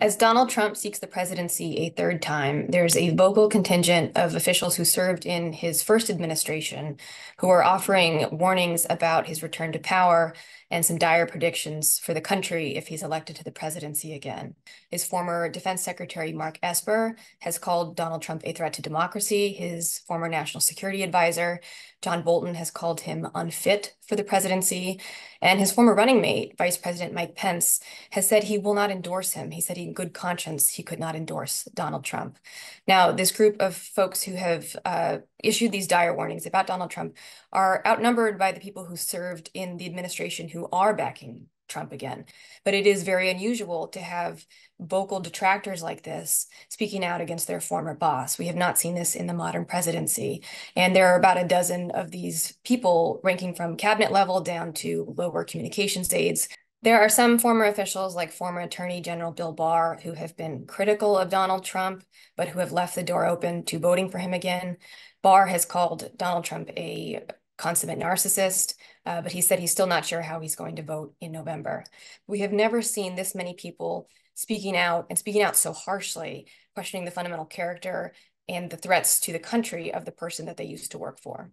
As Donald Trump seeks the presidency a third time, there's a vocal contingent of officials who served in his first administration who are offering warnings about his return to power and some dire predictions for the country if he's elected to the presidency again. His former Defense Secretary, Mark Esper, has called Donald Trump a threat to democracy. His former National Security Advisor, John Bolton, has called him unfit for the presidency. And his former running mate, Vice President Mike Pence, has said he will not endorse him. He said in good conscience he could not endorse Donald Trump. Now, this group of folks who have issued these dire warnings about Donald Trump are outnumbered by the people who served in the administration who are backing Trump again. But it is very unusual to have vocal detractors like this speaking out against their former boss. We have not seen this in the modern presidency. And there are about a dozen of these people ranking from cabinet level down to lower communications aides. There are some former officials like former Attorney General Bill Barr who have been critical of Donald Trump, but who have left the door open to voting for him again. Barr has called Donald Trump a consummate narcissist, but he said he's still not sure how he's going to vote in November. We have never seen this many people speaking out and speaking out so harshly, questioning the fundamental character and the threats to the country of the person that they used to work for.